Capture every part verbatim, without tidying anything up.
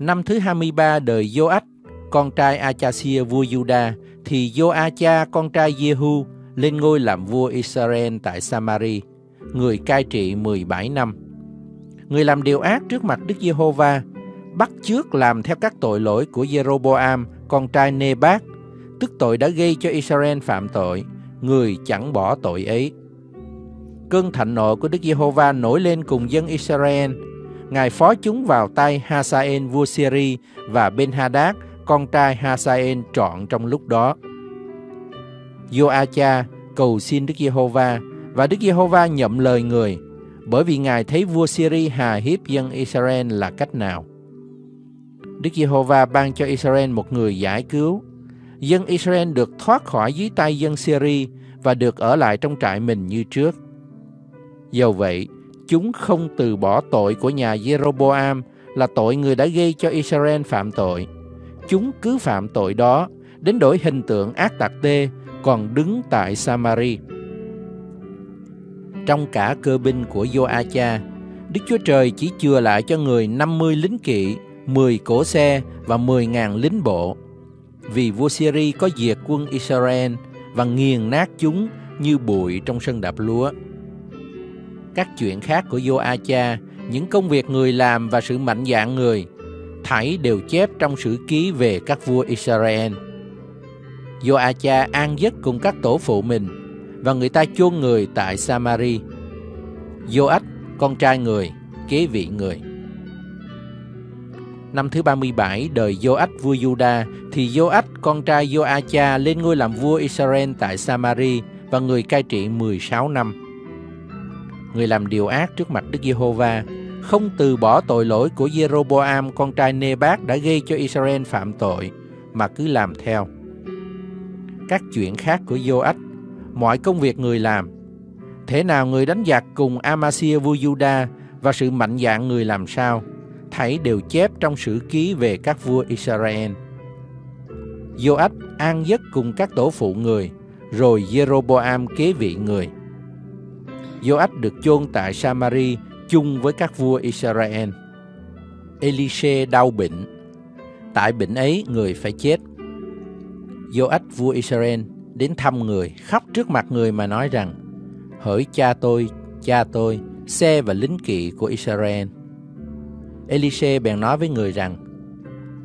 Năm thứ hai mươi ba đời Gioách, con trai Achasia vua Juda, thì Joacha con trai Jehu lên ngôi làm vua Israel tại Samari, người cai trị mười bảy năm. Người làm điều ác trước mặt Đức Giê-hô-va, bắt chước làm theo các tội lỗi của Jeroboam con trai Nebat, tức tội đã gây cho Israel phạm tội, người chẳng bỏ tội ấy. Cơn thạnh nộ của Đức Giê-hô-va nổi lên cùng dân Israel. Ngài phó chúng vào tay Hazael vua Syria và Ben-hadad con trai Hazael trọn trong lúc đó. Joacha cầu xin Đức Giê-hô-va và Đức Giê-hô-va nhậm lời người, bởi vì Ngài thấy vua Syria hà hiếp dân Israel là cách nào. Đức Giê-hô-va ban cho Israel một người giải cứu. Dân Israel được thoát khỏi dưới tay dân Syria và được ở lại trong trại mình như trước. Dầu vậy, chúng không từ bỏ tội của nhà Jeroboam là tội người đã gây cho Israel phạm tội. Chúng cứ phạm tội đó, đến đổi hình tượng ác tạc tê còn đứng tại Samari. Trong cả cơ binh của Joacha, Đức Chúa Trời chỉ chừa lại cho người năm mươi lính kỵ, mười cỗ xe và mười nghìn lính bộ, vì vua Syria có diệt quân Israel và nghiền nát chúng như bụi trong sân đạp lúa. Các chuyện khác của Joacha, những công việc người làm và sự mạnh dạn người, thảy đều chép trong sử ký về các vua Israel. Joacha an giấc cùng các tổ phụ mình và người ta chôn người tại Samari. Joach, con trai người, kế vị người. Năm thứ ba mươi bảy đời Joach vua Juda, thì Joach con trai Joacha lên ngôi làm vua Israel tại Samari và người cai trị mười sáu năm. Người làm điều ác trước mặt Đức Giê-hô-va, không từ bỏ tội lỗi của Jeroboam con trai Nebat đã gây cho Israel phạm tội, mà cứ làm theo. Các chuyện khác của Joach, mọi công việc người làm, thế nào người đánh giặc cùng Amasia vua Juda và sự mạnh dạn người làm sao, thảy đều chép trong sử ký về các vua Israel. Joach an giấc cùng các tổ phụ người, rồi Jeroboam kế vị người. Joach được chôn tại Samari chung với các vua Israel. Elise đau bệnh. Tại bệnh ấy người phải chết. Joach vua Israel đến thăm người, khóc trước mặt người mà nói rằng: Hỡi cha tôi, cha tôi, xe và lính kỵ của Israel. Elise bèn nói với người rằng: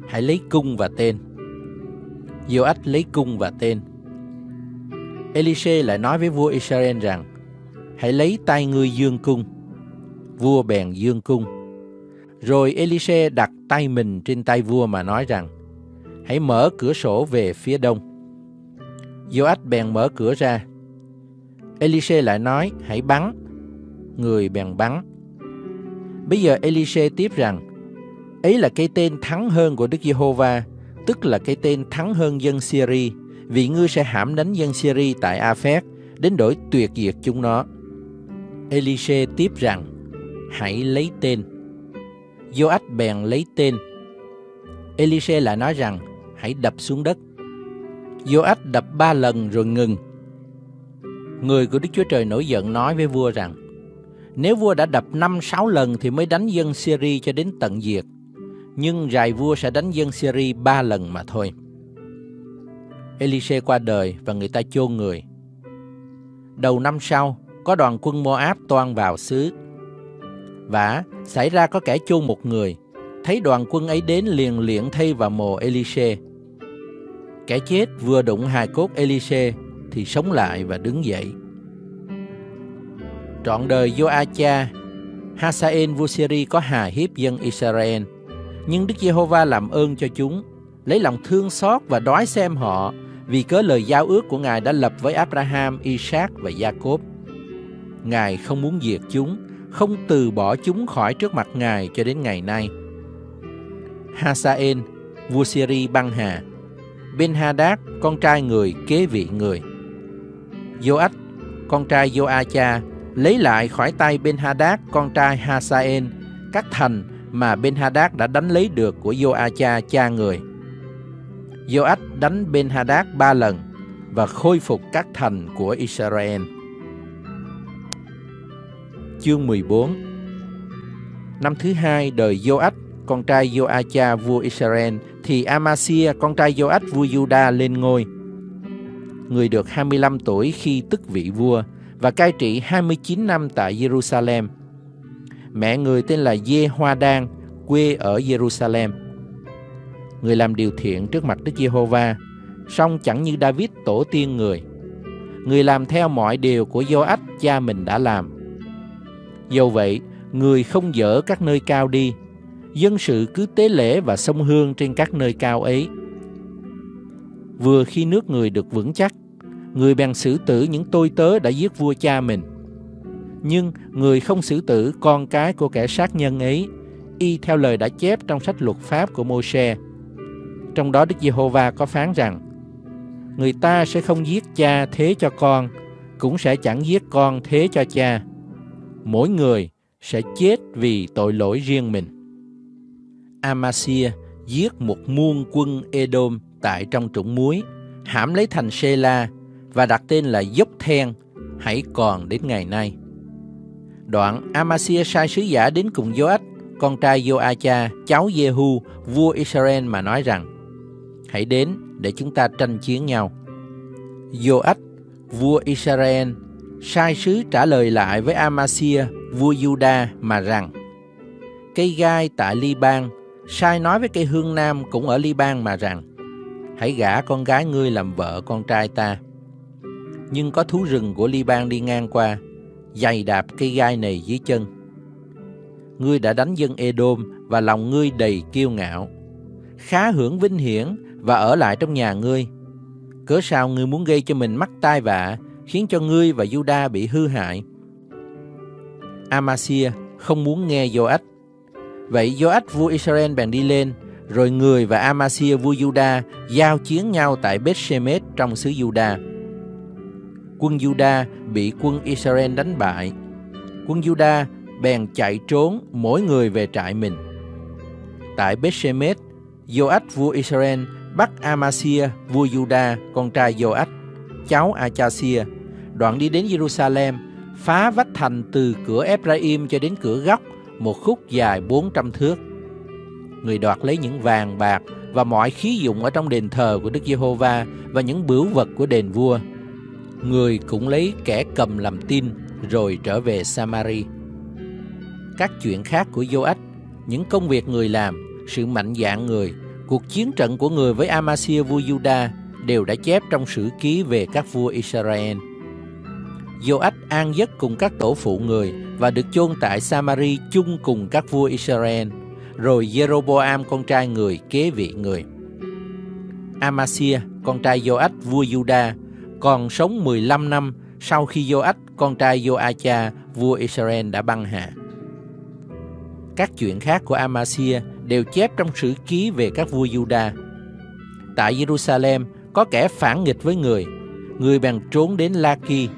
Hãy lấy cung và tên. Joach lấy cung và tên. Elise lại nói với vua Israel rằng: Hãy lấy tay ngươi dương cung. Vua bèn dương cung. Rồi Elise đặt tay mình trên tay vua mà nói rằng: Hãy mở cửa sổ về phía đông. Joach bèn mở cửa ra. Elise lại nói: Hãy bắn. Người bèn bắn. Bây giờ Elise tiếp rằng: Ấy là cây tên thắng hơn của Đức Giê-hô-va, tức là cây tên thắng hơn dân Syria, vì ngươi sẽ hãm đánh dân Syria tại A-phét, đến đổi tuyệt diệt chúng nó. Elise tiếp rằng: Hãy lấy tên. Joach bèn lấy tên. Elise lại nói rằng: Hãy đập xuống đất. Joach đập ba lần rồi ngừng. Người của Đức Chúa Trời nổi giận nói với vua rằng: Nếu vua đã đập năm sáu lần thì mới đánh dân Syria cho đến tận diệt, nhưng rày vua sẽ đánh dân Syria ba lần mà thôi. Elise qua đời và người ta chôn người. Đầu năm sau, có đoàn quân Moab toan vào xứ. Vả, xảy ra có kẻ chôn một người, thấy đoàn quân ấy đến liền liệng thay vào mồ Elise. Kẻ chết vừa đụng hài cốt Elise thì sống lại và đứng dậy. Trọn đời Joacha, Hazael vua Syria có hà hiếp dân Israel, nhưng Đức Giê-hô-va làm ơn cho chúng, lấy lòng thương xót và đói xem họ, vì cớ lời giao ước của Ngài đã lập với Abraham, Isaac và Gia-cốp. Ngài không muốn diệt chúng, không từ bỏ chúng khỏi trước mặt Ngài cho đến ngày nay. Ha-sa-en, vua Syri băng hà, Ben-hadad, con trai người kế vị người. Joach, con trai Joacha, lấy lại khỏi tay Ben-hadad, con trai Ha-sa-en, các thành mà Ben-hadad đã đánh lấy được của Joacha cha người. Joach đánh Ben-hadad ba lần và khôi phục các thành của Israel. Chương mười bốn. Năm thứ hai đời Joach, con trai Joacha vua Israel, thì Amasia con trai Joach vua Juda lên ngôi. Người được hai mươi lăm tuổi khi tức vị vua và cai trị hai mươi chín năm tại Jerusalem. Mẹ người tên là Jehoadan, quê ở Jerusalem. Người làm điều thiện trước mặt Đức Giê-hô-va, song chẳng như David tổ tiên người. Người làm theo mọi điều của Joach cha mình đã làm. Dầu vậy, người không dỡ các nơi cao đi, dân sự cứ tế lễ và xông hương trên các nơi cao ấy. Vừa khi nước người được vững chắc, người bèn xử tử những tôi tớ đã giết vua cha mình. Nhưng người không xử tử con cái của kẻ sát nhân ấy, y theo lời đã chép trong sách luật pháp của Mô-sê. Trong đó Đức Giê-hô-va có phán rằng: người ta sẽ không giết cha thế cho con, cũng sẽ chẳng giết con thế cho cha. Mỗi người sẽ chết vì tội lỗi riêng mình. Amasia giết một muôn quân Edom tại trong trũng muối, hãm lấy thành Sê-la và đặt tên là Dốc Then, hãy còn đến ngày nay. Đoạn Amasia sai sứ giả đến cùng Joach, con trai Joacha, cháu Jehu, vua Israel mà nói rằng: hãy đến để chúng ta tranh chiến nhau. Joach, vua Israel, sai sứ trả lời lại với Amasia, vua Juda mà rằng: cây gai tại Liban sai nói với cây hương nam cũng ở Liban mà rằng: hãy gả con gái ngươi làm vợ con trai ta. Nhưng có thú rừng của Liban đi ngang qua, giày đạp cây gai này dưới chân. Ngươi đã đánh dân Edom và lòng ngươi đầy kiêu ngạo. Khá hưởng vinh hiển và ở lại trong nhà ngươi. Cớ sao ngươi muốn gây cho mình mắc tai vạ, khiến cho ngươi và Juda bị hư hại? Amasia không muốn nghe Joach. Vậy Joach vua Israel bèn đi lên, rồi người và Amasia vua Juda giao chiến nhau tại Bết-shemét trong xứ Juda. Quân Juda bị quân Israel đánh bại. Quân Juda bèn chạy trốn, mỗi người về trại mình. Tại Bết-shemét, Joach vua Israel bắt Amasia vua Juda, con trai Joach, cháu Achasia, đoạn đi đến Jerusalem, phá vách thành từ cửa Ephraim cho đến cửa góc, một khúc dài bốn trăm thước. Người đoạt lấy những vàng bạc và mọi khí dụng ở trong đền thờ của Đức Giê-hô-va và những bửu vật của đền vua. Người cũng lấy kẻ cầm làm tin rồi trở về Samari. Các chuyện khác của Joach, những công việc người làm, sự mạnh dạn người, cuộc chiến trận của người với Amasia vua Juda đều đã chép trong sử ký về các vua Israel. Joach an giấc cùng các tổ phụ người và được chôn tại Samari chung cùng các vua Israel. Rồi Jeroboam con trai người kế vị người. Amasia con trai Joach vua Juda còn sống mười lăm năm sau khi Joach con trai Joacha vua Israel đã băng hà. Các chuyện khác của Amasia đều chép trong sử ký về các vua Juda. Tại Jerusalem có kẻ phản nghịch với người, người bèn trốn đến La-ki,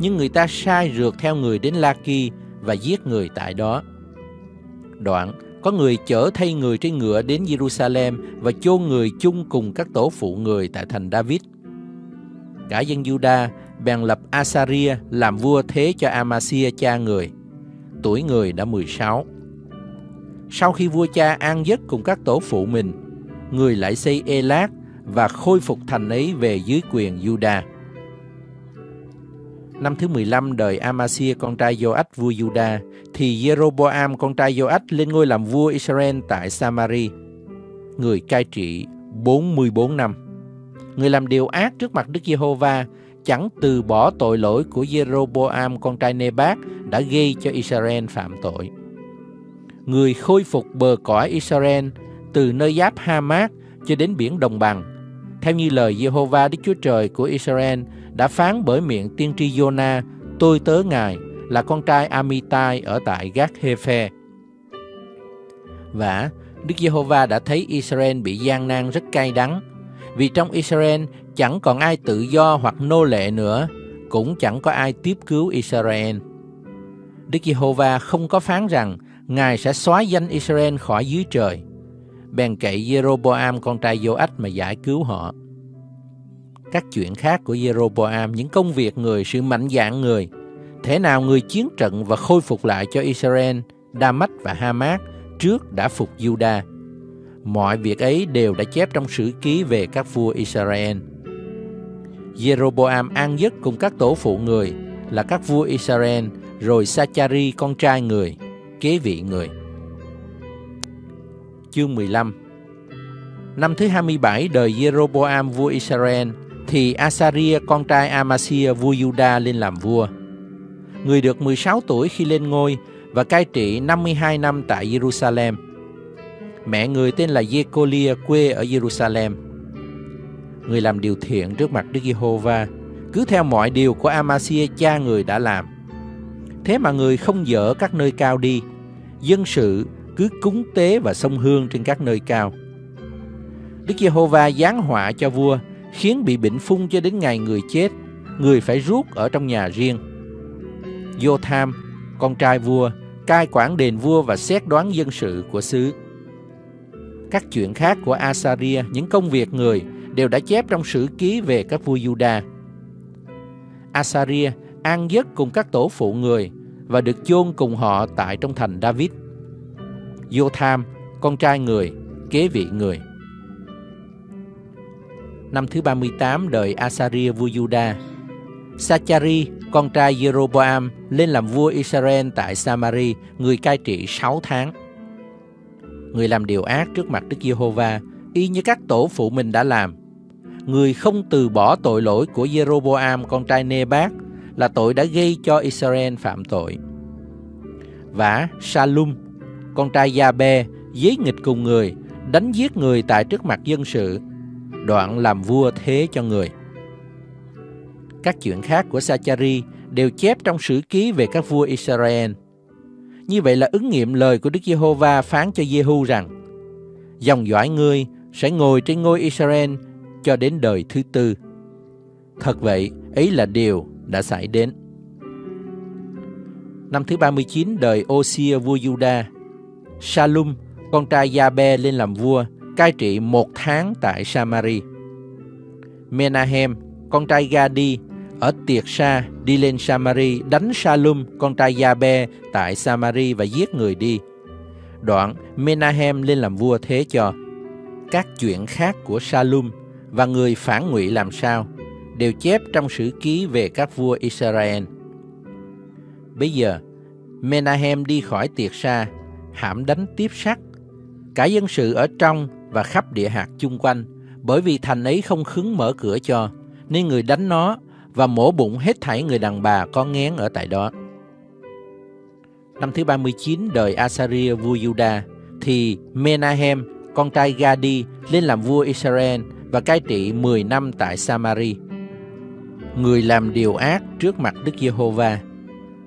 nhưng người ta sai rượt theo người đến La-ki và giết người tại đó. Đoạn có người chở thay người trên ngựa đến Jerusalem và chôn người chung cùng các tổ phụ người tại thành David. Cả dân Juda bèn lập Asaria làm vua thế cho Amasia cha người. Tuổi người đã mười sáu. Sau khi vua cha an giấc cùng các tổ phụ mình, người lại xây Elat và khôi phục thành ấy về dưới quyền Juda. Năm thứ mười lăm đời Amasia con trai Joach vua Juda thì Jeroboam con trai Joach lên ngôi làm vua Israel tại Samari. Người cai trị bốn mươi bốn năm. Người làm điều ác trước mặt Đức Giê-hô-va, chẳng từ bỏ tội lỗi của Jeroboam con trai Nebat đã gây cho Israel phạm tội. Người khôi phục bờ cõi Israel từ nơi giáp Ha-mát cho đến biển đồng bằng, theo như lời Giê-hô-va Đức Chúa Trời của Israel đã phán bởi miệng tiên tri Giô-na, tôi tớ ngài, là con trai Amitai ở tại Gác-hê-phê. Vả, Đức Giê-hô-va đã thấy Israel bị gian nan rất cay đắng, vì trong Israel chẳng còn ai tự do hoặc nô lệ nữa, cũng chẳng có ai tiếp cứu Israel. Đức Giê-hô-va không có phán rằng Ngài sẽ xóa danh Israel khỏi dưới trời, bèn cậy Jeroboam con trai Joach mà giải cứu họ. Các chuyện khác của Jeroboam, những công việc người, sự mạnh dạn người, thế nào người chiến trận và khôi phục lại cho Israel, Đa-mách và Ha-mát trước đã phục Giu-đa. Mọi việc ấy đều đã chép trong sử ký về các vua Israel. Jeroboam an giấc cùng các tổ phụ người là các vua Israel, rồi Sa-cha-ri con trai người, kế vị người. Chương mười lăm. Năm thứ hai mươi bảy đời Jeroboam vua Israel thì Asaria con trai Amasia vua Juda lên làm vua. Người được mười sáu tuổi khi lên ngôi và cai trị năm mươi hai năm tại Jerusalem. Mẹ người tên là Giê-cô-lia quê ở Jerusalem. Người làm điều thiện trước mặt Đức Giê-hô-va, cứ theo mọi điều của Amasia cha người đã làm. Thế mà người không dỡ các nơi cao đi, dân sự cứ cúng tế và xông hương trên các nơi cao. Đức Giê-hô-va giáng họa cho vua, khiến bị bệnh phung cho đến ngày người chết, người phải rút ở trong nhà riêng. Giô-tham, con trai vua, cai quản đền vua và xét đoán dân sự của xứ. Các chuyện khác của Asaria, những công việc người, đều đã chép trong sử ký về các vua Juda. Asaria an giấc cùng các tổ phụ người và được chôn cùng họ tại trong thành David. Giô-tham, con trai người, kế vị người. Năm thứ ba mươi tám đời Asaria vua Juda, Sa-cha-ri con trai Jeroboam lên làm vua Israel tại Samari, người cai trị sáu tháng. Người làm điều ác trước mặt Đức Giê-hô-va, y như các tổ phụ mình đã làm. Người không từ bỏ tội lỗi của Jeroboam con trai Nebat, là tội đã gây cho Israel phạm tội. Vả, Sa-lum con trai Gia-bê giết nghịch cùng người, đánh giết người tại trước mặt dân sự, đoạn làm vua thế cho người. Các chuyện khác của Sa-cha-ri đều chép trong sử ký về các vua Israel. Như vậy là ứng nghiệm lời của Đức Giê-hô-va phán cho Giê-hu rằng: dòng dõi ngươi sẽ ngồi trên ngôi Israel cho đến đời thứ tư. Thật vậy, ấy là điều đã xảy đến. Năm thứ ba mươi chín đời Ô-xia vua Giu-đa, Sa-lum con trai Gia-bê lên làm vua, cai trị một tháng tại Samari. Menahem con trai Gadi ở Tiệt Sa đi lên Samari, đánh Sa-lum con trai Gia-bê tại Samari và giết người đi. Đoạn Menahem lên làm vua thế cho. Các chuyện khác của Sa-lum và người phản ngụy làm sao đều chép trong sử ký về các vua Israel. Bây giờ Menahem đi khỏi Tiệt Sa, hãm đánh tiếp sắc cả dân sự ở trong và khắp địa hạt chung quanh, bởi vì thành ấy không khứng mở cửa cho, nên người đánh nó và mổ bụng hết thảy người đàn bà có nghén ở tại đó. Năm thứ ba mươi chín đời Asaria vua Juda thì Menahem con trai Gadi lên làm vua Israel và cai trị mười năm tại Samari. Người làm điều ác trước mặt Đức Giê-hô-va,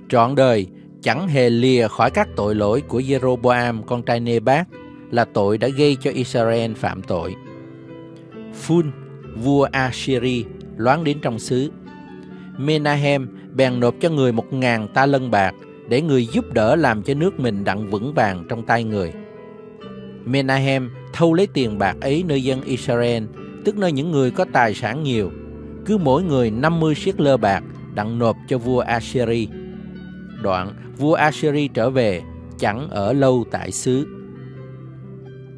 trọn đời chẳng hề lìa khỏi các tội lỗi của Jeroboam con trai Nebat, là tội đã gây cho Israel phạm tội. Phun vua Assyri loáng đến trong xứ. Menahem bèn nộp cho người một ngàn ta lân bạc để người giúp đỡ làm cho nước mình đặng vững vàng trong tay người. Menahem thâu lấy tiền bạc ấy nơi dân Israel, tức nơi những người có tài sản nhiều, cứ mỗi người năm mươi siết lơ bạc đặng nộp cho vua Assyri. Đoạn vua Assyri trở về, chẳng ở lâu tại xứ.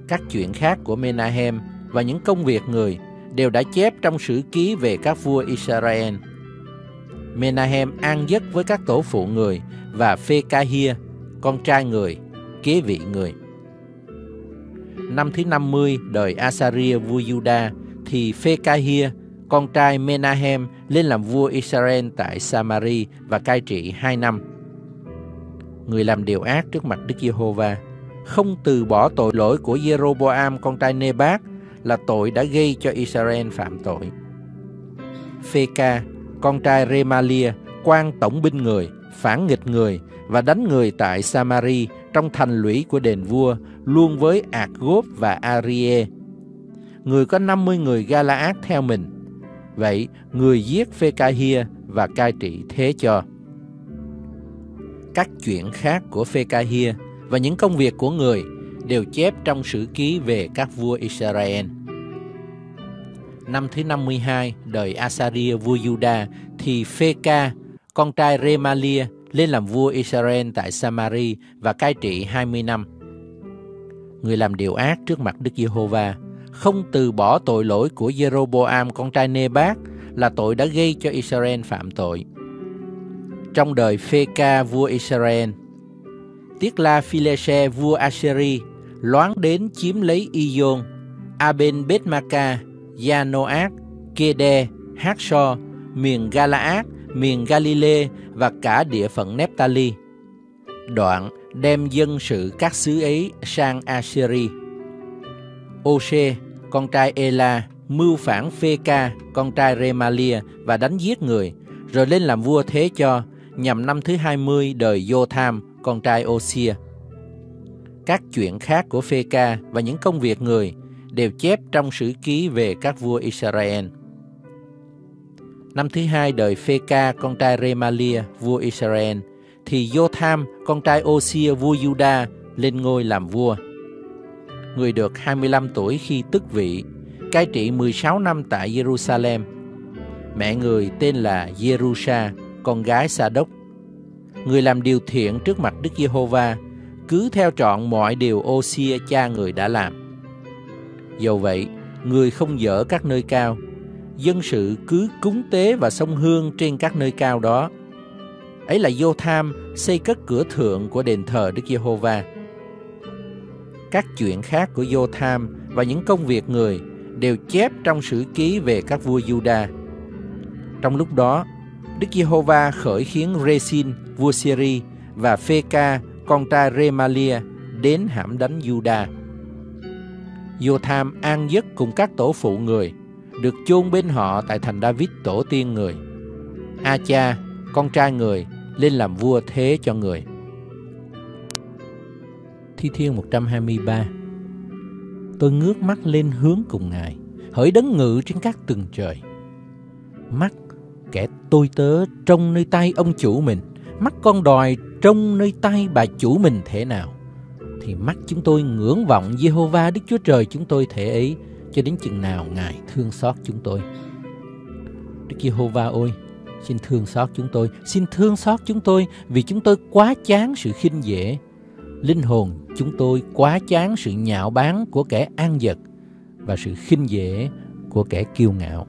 Các chuyện khác của Menahem và những công việc người đều đã chép trong sử ký về các vua Israel. Menahem an giấc với các tổ phụ người và Phê-ca-hia con trai người, kế vị người. Năm thứ năm mươi đời Asaria vua Juda thì Phê-ca-hia con trai Menahem lên làm vua Israel tại Samari và cai trị hai năm. Người làm điều ác trước mặt Đức Giê-hô-va, không từ bỏ tội lỗi của Jeroboam con trai Nebat, là tội đã gây cho Israel phạm tội. Phê-ca con trai Remalia quan tổng binh người, phản nghịch người và đánh người tại Samari trong thành lũy của đền vua, luôn với Ác-gốp và A-ri-ê. Người có năm mươi người Gala-át theo mình. Vậy, người giết Phê-ca-hia và cai trị thế cho. Các chuyện khác của Phê-ca-hia và những công việc của người đều chép trong sử ký về các vua Israel. Năm thứ năm mươi hai, đời Asaria vua Juda, thì Phê-ca, con trai Remalia, lên làm vua Israel tại Samari và cai trị hai mươi năm. Người làm điều ác trước mặt Đức Giê-hô-va, không từ bỏ tội lỗi của Jeroboam con trai Nebat là tội đã gây cho Israel phạm tội. Trong đời Phê-ca vua Israel, Tiglath-Philese vua Assyri loáng đến chiếm lấy Ijon, Aben-Bet-Maka, Gia-nô-át, Kede, Hát-so, miền Gala-át, miền Galile và cả địa phận Nephtali. Đoạn đem dân sự các xứ ấy sang Assyri. Ô-sê, con trai Ê-la, mưu phản Phê-ca, con trai Remalia và đánh giết người, rồi lên làm vua thế cho, nhằm năm thứ hai mươi đời Jotham, con trai Ô-sia. Các chuyện khác của Phê-ca và những công việc người đều chép trong sử ký về các vua Israel. Năm thứ hai đời Phê-ca, con trai Remalia, vua Israel, thì Jotham, con trai Ô-sia, vua Juda, lên ngôi làm vua. Người được hai mươi lăm tuổi khi tức vị, cai trị mười sáu năm tại Jerusalem. Mẹ người tên là Jerusha, con gái Sa-đốc. Người làm điều thiện trước mặt Đức Giê-hô-va, cứ theo trọn mọi điều Ô-sia cha người đã làm. Dầu vậy, người không dỡ các nơi cao, dân sự cứ cúng tế và sông hương trên các nơi cao đó. Ấy là Jotham xây cất cửa thượng của đền thờ Đức Giê-hô-va. Các chuyện khác của Jotham và những công việc người đều chép trong sử ký về các vua Juda. Trong lúc đó, Đức Giê-hô-va khởi khiến Rê-sin, vua Syri và Phê-ca, con trai Remalia đến hãm đánh Juda. Jotham an giấc cùng các tổ phụ người, được chôn bên họ tại thành David tổ tiên người. A-cha, con trai người, lên làm vua thế cho người. Thi Thiên một trăm hai mươi ba. Tôi ngước mắt lên hướng cùng Ngài, hỡi đấng ngự trên các tầng trời. Mắt kẻ tôi tớ trong nơi tay ông chủ mình, mắt con đòi trong nơi tay bà chủ mình thế nào, thì mắt chúng tôi ngưỡng vọng Giê-hô-va Đức Chúa Trời chúng tôi thể ấy, cho đến chừng nào Ngài thương xót chúng tôi. Đức Giê-hô-va ơi, xin thương xót chúng tôi, xin thương xót chúng tôi, vì chúng tôi quá chán sự khinh dễ. Linh hồn chúng tôi quá chán sự nhạo báng của kẻ an giật và sự khinh dễ của kẻ kiêu ngạo.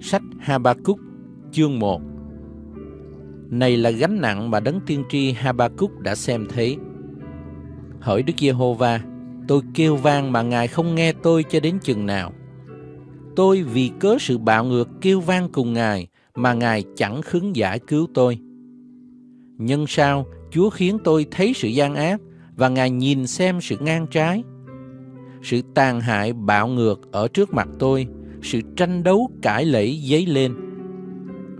Sách Ha-ba-cúc chương một. Này là gánh nặng mà đấng tiên tri Ha-ba-cúc đã xem thấy. Hỡi Đức Giê-hô-va, tôi kêu vang mà Ngài không nghe tôi cho đến chừng nào. Tôi vì cớ sự bạo ngược kêu vang cùng Ngài mà Ngài chẳng khứng giải cứu tôi. Nhân sao Chúa khiến tôi thấy sự gian ác và Ngài nhìn xem sự ngang trái. Sự tàn hại bạo ngược ở trước mặt tôi, sự tranh đấu cãi lẫy dấy lên.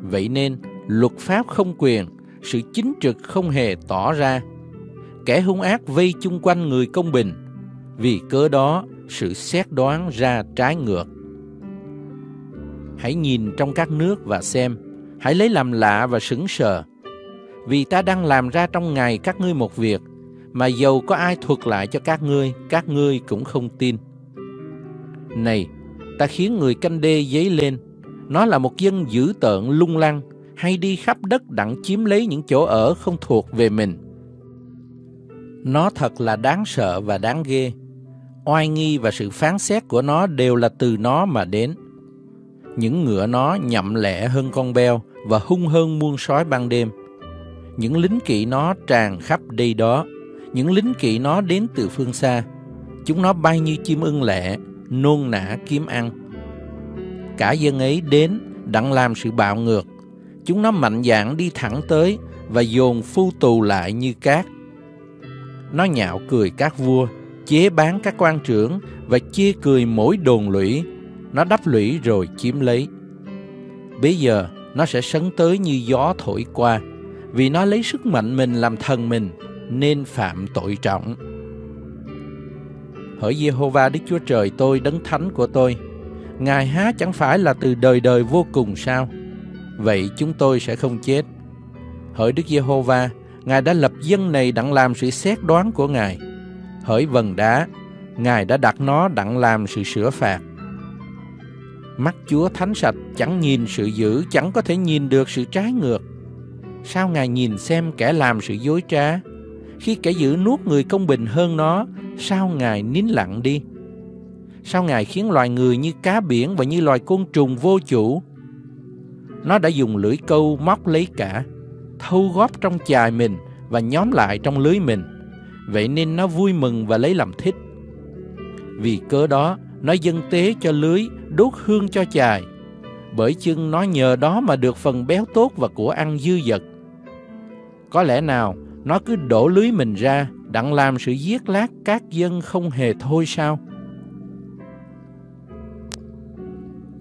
Vậy nên luật pháp không quyền, sự chính trực không hề tỏ ra. Kẻ hung ác vây chung quanh người công bình, vì cớ đó sự xét đoán ra trái ngược. Hãy nhìn trong các nước và xem, hãy lấy làm lạ và sững sờ. Vì ta đang làm ra trong ngày các ngươi một việc, mà dầu có ai thuật lại cho các ngươi, các ngươi cũng không tin. Này, ta khiến người canh đê dấy lên, nó là một dân dữ tợn lung lăng, hay đi khắp đất đặng chiếm lấy những chỗ ở không thuộc về mình. Nó thật là đáng sợ và đáng ghê, oai nghi và sự phán xét của nó đều là từ nó mà đến. Những ngựa nó nhậm lẹ hơn con beo và hung hơn muôn sói ban đêm. Những lính kỵ nó tràn khắp đây đó, những lính kỵ nó đến từ phương xa. Chúng nó bay như chim ưng lẹ, nôn nã kiếm ăn. Cả dân ấy đến đặng làm sự bạo ngược. Chúng nó mạnh dạn đi thẳng tới và dồn phu tù lại như cát. Nó nhạo cười các vua, chế bán các quan trưởng và chê cười mỗi đồn lũy. Nó đắp lũy rồi chiếm lấy. Bây giờ nó sẽ sấn tới như gió thổi qua, vì nó lấy sức mạnh mình làm thần mình, nên phạm tội trọng. Hỡi Giê-hô-va Đức Chúa Trời tôi, đấng thánh của tôi, Ngài há chẳng phải là từ đời đời vô cùng sao? Vậy chúng tôi sẽ không chết. Hỡi Đức Giê-hô-va, Ngài đã lập dân này đặng làm sự xét đoán của Ngài. Hỡi vầng đá, Ngài đã đặt nó đặng làm sự sửa phạt. Mắt Chúa thánh sạch chẳng nhìn sự dữ, chẳng có thể nhìn được sự trái ngược. Sao Ngài nhìn xem kẻ làm sự dối trá? Khi kẻ dữ nuốt người công bình hơn nó, sao Ngài nín lặng đi? Sao Ngài khiến loài người như cá biển và như loài côn trùng vô chủ? Nó đã dùng lưỡi câu móc lấy cả, thâu góp trong chài mình và nhóm lại trong lưới mình. Vậy nên nó vui mừng và lấy làm thích. Vì cớ đó, nó dâng tế cho lưới, đốt hương cho chài. Bởi chưng nó nhờ đó mà được phần béo tốt và của ăn dư dật. Có lẽ nào nó cứ đổ lưới mình ra đặng làm sự giết lát các dân không hề thôi sao?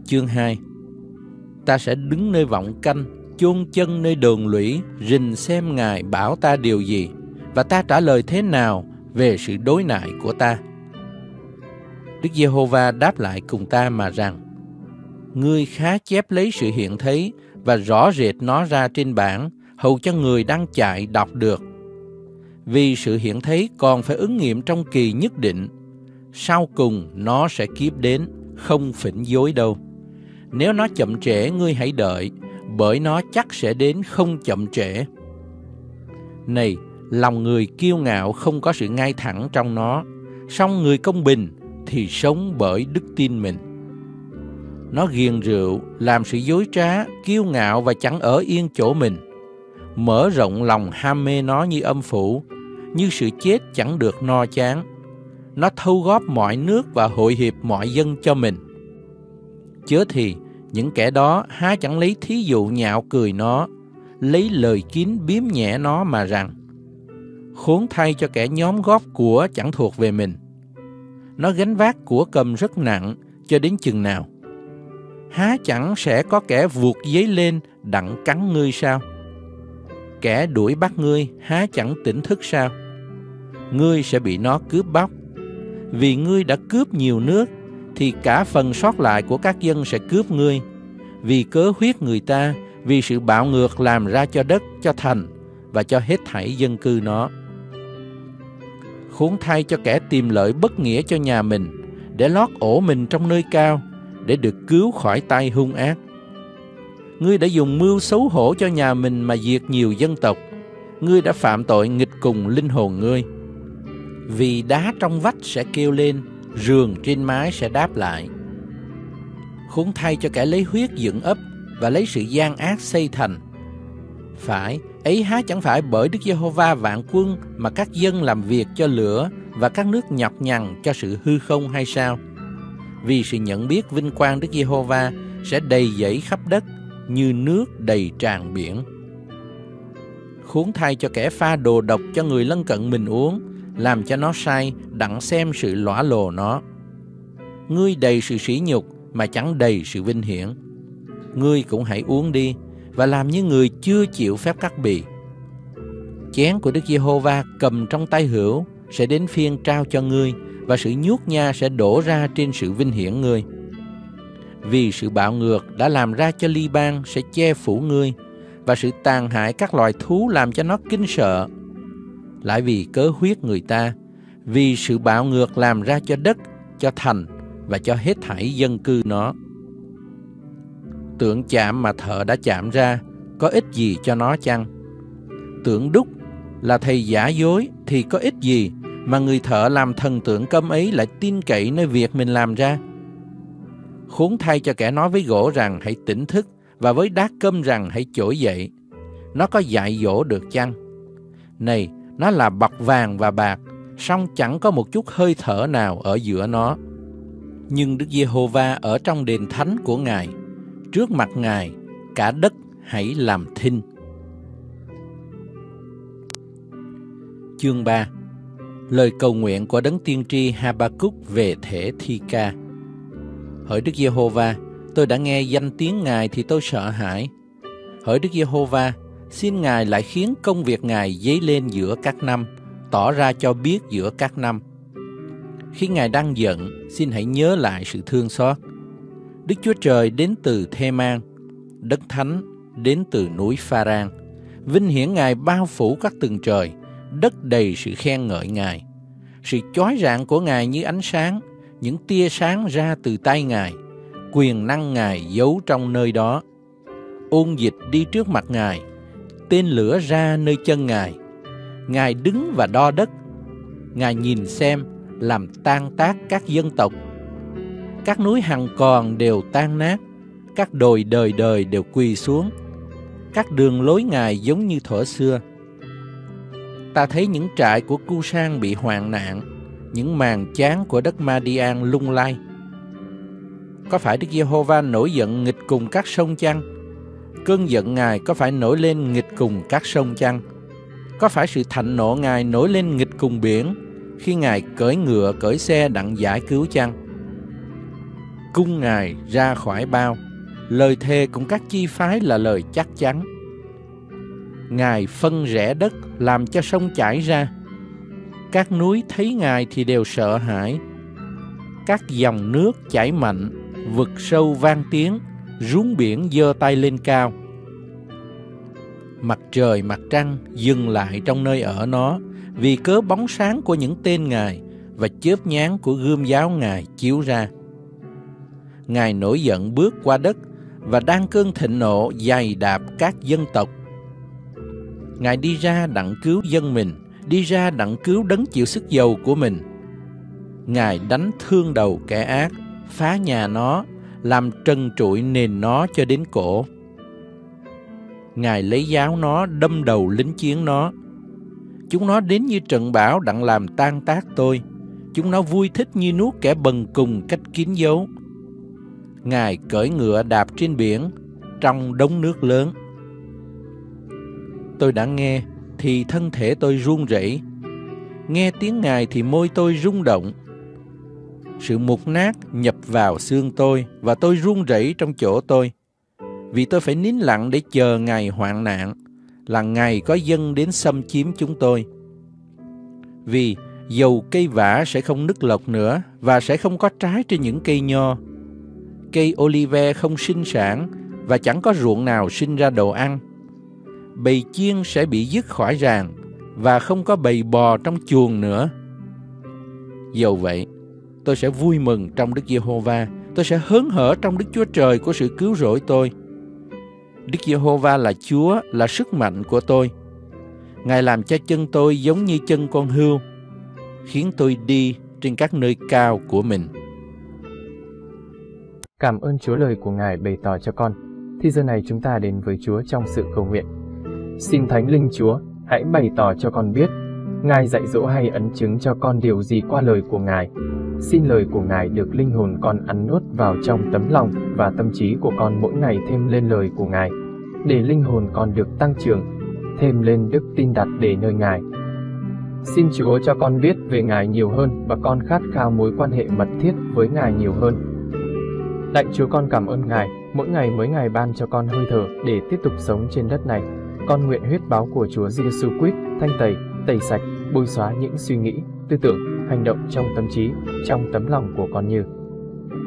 Chương hai. Ta sẽ đứng nơi vọng canh, chôn chân nơi đồn lũy, rình xem Ngài bảo ta điều gì, và ta trả lời thế nào về sự đối nại của ta. Đức Giê-hô-va đáp lại cùng ta mà rằng: Ngươi khá chép lấy sự hiện thấy và rõ rệt nó ra trên bảng, hầu cho người đang chạy đọc được. Vì sự hiện thấy còn phải ứng nghiệm trong kỳ nhất định, sau cùng nó sẽ kiếp đến, không phỉnh dối đâu. Nếu nó chậm trễ, ngươi hãy đợi, bởi nó chắc sẽ đến không chậm trễ. Này, lòng người kiêu ngạo không có sự ngay thẳng trong nó, song người công bình thì sống bởi đức tin mình. Nó ghiền rượu, làm sự dối trá, kiêu ngạo và chẳng ở yên chỗ mình. Mở rộng lòng ham mê nó như âm phủ, như sự chết chẳng được no chán. Nó thâu góp mọi nước và hội hiệp mọi dân cho mình. Chớ thì những kẻ đó há chẳng lấy thí dụ nhạo cười nó, lấy lời kín biếm nhẹ nó mà rằng: Khốn thay cho kẻ nhóm góp của chẳng thuộc về mình. Nó gánh vác của cầm rất nặng cho đến chừng nào? Há chẳng sẽ có kẻ vuột giấy lên đặng cắn ngươi sao? Kẻ đuổi bắt ngươi há chẳng tỉnh thức sao? Ngươi sẽ bị nó cướp bóc. Vì ngươi đã cướp nhiều nước thì cả phần sót lại của các dân sẽ cướp ngươi. Vì cớ huyết người ta, vì sự bạo ngược làm ra cho đất, cho thành và cho hết thảy dân cư nó. Khốn thay cho kẻ tìm lợi bất nghĩa cho nhà mình, để lót ổ mình trong nơi cao, để được cứu khỏi tay hung ác. Ngươi đã dùng mưu xấu hổ cho nhà mình mà diệt nhiều dân tộc. Ngươi đã phạm tội nghịch cùng linh hồn ngươi. Vì đá trong vách sẽ kêu lên, rường trên mái sẽ đáp lại. Khốn thay cho kẻ lấy huyết dựng ấp và lấy sự gian ác xây thành. Phải, ấy há chẳng phải bởi Đức Giê-hô-va vạn quân mà các dân làm việc cho lửa và các nước nhọc nhằn cho sự hư không hay sao? Vì sự nhận biết vinh quang Đức Giê-hô-va sẽ đầy dẫy khắp đất như nước đầy tràn biển. Khốn thay cho kẻ pha đồ độc cho người lân cận mình uống, làm cho nó say đặng xem sự lõa lồ nó. Ngươi đầy sự sỉ nhục mà chẳng đầy sự vinh hiển. Ngươi cũng hãy uống đi và làm như người chưa chịu phép cắt bì. Chén của Đức Giê-hô-va cầm trong tay hữu sẽ đến phiên trao cho ngươi, và sự nhuốc nha sẽ đổ ra trên sự vinh hiển ngươi. Vì sự bạo ngược đã làm ra cho Li-ban sẽ che phủ ngươi, và sự tàn hại các loài thú làm cho nó kinh sợ. Lại vì cớ huyết người ta, vì sự bạo ngược làm ra cho đất, cho thành và cho hết thảy dân cư nó. Tượng chạm mà thợ đã chạm ra, có ích gì cho nó chăng? Tượng đúc là thầy giả dối thì có ích gì mà người thợ làm thần tượng cấm ấy lại tin cậy nơi việc mình làm ra? Khốn thay cho kẻ nói với gỗ rằng hãy tỉnh thức, và với đá câm rằng hãy trỗi dậy. Nó có dạy dỗ được chăng? Này, nó là bọc vàng và bạc, song chẳng có một chút hơi thở nào ở giữa nó. Nhưng Đức Giê-hô-va ở trong đền thánh của Ngài, trước mặt Ngài cả đất hãy làm thinh. Chương ba. Lời cầu nguyện của đấng tiên tri Ha-ba-cúc về thể thi ca. Hỡi Đức Giê-hô-va, tôi đã nghe danh tiếng Ngài thì tôi sợ hãi. Hỡi Đức Giê-hô-va, xin Ngài lại khiến công việc Ngài dấy lên giữa các năm, tỏ ra cho biết giữa các năm. Khi Ngài đang giận, xin hãy nhớ lại sự thương xót. Đức Chúa Trời đến từ Thê-man, Đức Thánh đến từ núi Pha-ran. Vinh hiển Ngài bao phủ các tầng trời, đất đầy sự khen ngợi Ngài. Sự chói rạng của Ngài như ánh sáng, những tia sáng ra từ tay Ngài. Quyền năng Ngài giấu trong nơi đó. Ôn dịch đi trước mặt Ngài, tên lửa ra nơi chân Ngài. Ngài đứng và đo đất, Ngài nhìn xem, làm tan tác các dân tộc. Các núi hằng còn đều tan nát, các đồi đời đời đều quỳ xuống. Các đường lối Ngài giống như thuở xưa. Ta thấy những trại của Cu-san bị hoạn nạn, những màn chán của đất Ma-đi-an lung lay. Có phải Đức Giê-hô-va nổi giận nghịch cùng các sông chăng? Cơn giận Ngài có phải nổi lên nghịch cùng các sông chăng? Có phải sự thạnh nộ Ngài nổi lên nghịch cùng biển, khi Ngài cưỡi ngựa cưỡi xe đặng giải cứu chăng? Cung Ngài ra khỏi bao, lời thề cũng các chi phái là lời chắc chắn. Ngài phân rẽ đất làm cho sông chảy ra. Các núi thấy Ngài thì đều sợ hãi. Các dòng nước chảy mạnh, vực sâu vang tiếng, rúng biển giơ tay lên cao. Mặt trời mặt trăng dừng lại trong nơi ở nó, vì cớ bóng sáng của những tên Ngài và chớp nhán của gươm giáo Ngài chiếu ra. Ngài nổi giận bước qua đất và đang cơn thịnh nộ dày đạp các dân tộc. Ngài đi ra đặng cứu dân mình, đi ra đặng cứu đấng chịu sức dầu của mình. Ngài đánh thương đầu kẻ ác, phá nhà nó, làm trần trụi nền nó cho đến cổ. Ngài lấy giáo nó đâm đầu lính chiến nó. Chúng nó đến như trận bão đặng làm tan tác tôi. Chúng nó vui thích như nuốt kẻ bần cùng cách kín dấu. Ngài cưỡi ngựa đạp trên biển, trong đống nước lớn. Tôi đã nghe thì thân thể tôi run rẩy, nghe tiếng Ngài thì môi tôi rung động. Sự mục nát nhập vào xương tôi và tôi run rẩy trong chỗ tôi, vì tôi phải nín lặng để chờ ngày hoạn nạn, là ngày có dân đến xâm chiếm chúng tôi. Vì dầu cây vả sẽ không nứt lộc nữa và sẽ không có trái trên những cây nho. Cây olive không sinh sản và chẳng có ruộng nào sinh ra đồ ăn. Bầy chiên sẽ bị dứt khỏi ràng và không có bầy bò trong chuồng nữa. Dầu vậy, tôi sẽ vui mừng trong Đức Giê-hô-va, tôi sẽ hớn hở trong Đức Chúa Trời của sự cứu rỗi tôi. Đức Giê-hô-va là Chúa, là sức mạnh của tôi. Ngài làm cho chân tôi giống như chân con hươu, khiến tôi đi trên các nơi cao của mình. Cảm ơn Chúa lời của Ngài bày tỏ cho con. Thì giờ này chúng ta đến với Chúa trong sự cầu nguyện. Xin Thánh Linh Chúa, hãy bày tỏ cho con biết, Ngài dạy dỗ hay ấn chứng cho con điều gì qua lời của Ngài. Xin lời của Ngài được linh hồn con ăn nuốt vào trong tấm lòng và tâm trí của con mỗi ngày thêm lên lời của Ngài, để linh hồn con được tăng trưởng, thêm lên đức tin đặt để nơi Ngài. Xin Chúa cho con biết về Ngài nhiều hơn và con khát khao mối quan hệ mật thiết với Ngài nhiều hơn. Lạy Chúa, con cảm ơn Ngài, mỗi ngày mỗi Ngài ban cho con hơi thở để tiếp tục sống trên đất này. Con nguyện huyết báo của Chúa Giê-xu Christ thanh tẩy, tẩy sạch, bôi xóa những suy nghĩ, tư tưởng, hành động trong tâm trí, trong tấm lòng của con như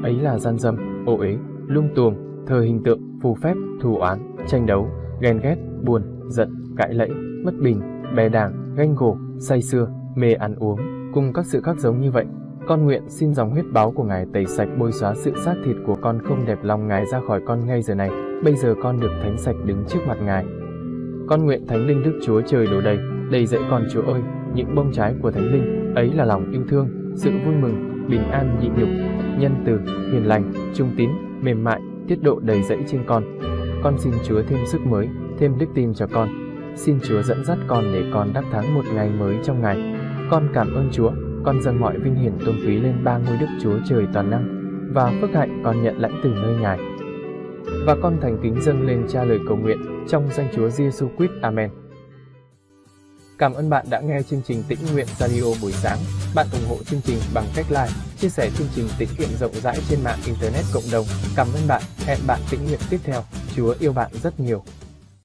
ấy là gian dâm, ô uế, lung tuồng, thờ hình tượng, phù phép, thù oán, tranh đấu, ghen ghét, buồn, giận, cãi lẫy, bất bình, bè đảng, ganh gổ, say sưa, mê ăn uống, cùng các sự khác giống như vậy. Con nguyện xin dòng huyết báo của Ngài tẩy sạch bôi xóa sự xác thịt của con không đẹp lòng Ngài ra khỏi con ngay giờ này. Bây giờ con được thánh sạch đứng trước mặt Ngài. Con nguyện Thánh Linh Đức Chúa Trời đổ đầy, đầy dẫy con Chúa ơi, những bông trái của Thánh Linh, ấy là lòng yêu thương, sự vui mừng, bình an nhịn nhục, nhân từ, hiền lành, trung tín, mềm mại, tiết độ đầy dẫy trên con. Con xin Chúa thêm sức mới, thêm đức tin cho con. Xin Chúa dẫn dắt con để con đắc thắng một ngày mới trong Ngài. Con cảm ơn Chúa, con dâng mọi vinh hiển tôn quý lên ba ngôi Đức Chúa Trời toàn năng, và phước hạnh con nhận lãnh từ nơi Ngài. Và con thành kính dâng lên Cha lời cầu nguyện trong danh Chúa Giê-xu Christ. Amen. Cảm ơn bạn đã nghe chương trình Tĩnh Nguyện Radio buổi sáng. Bạn ủng hộ chương trình bằng cách like, chia sẻ chương trình tĩnh nguyện rộng rãi trên mạng internet cộng đồng. Cảm ơn bạn. Hẹn bạn tĩnh nguyện tiếp theo. Chúa yêu bạn rất nhiều.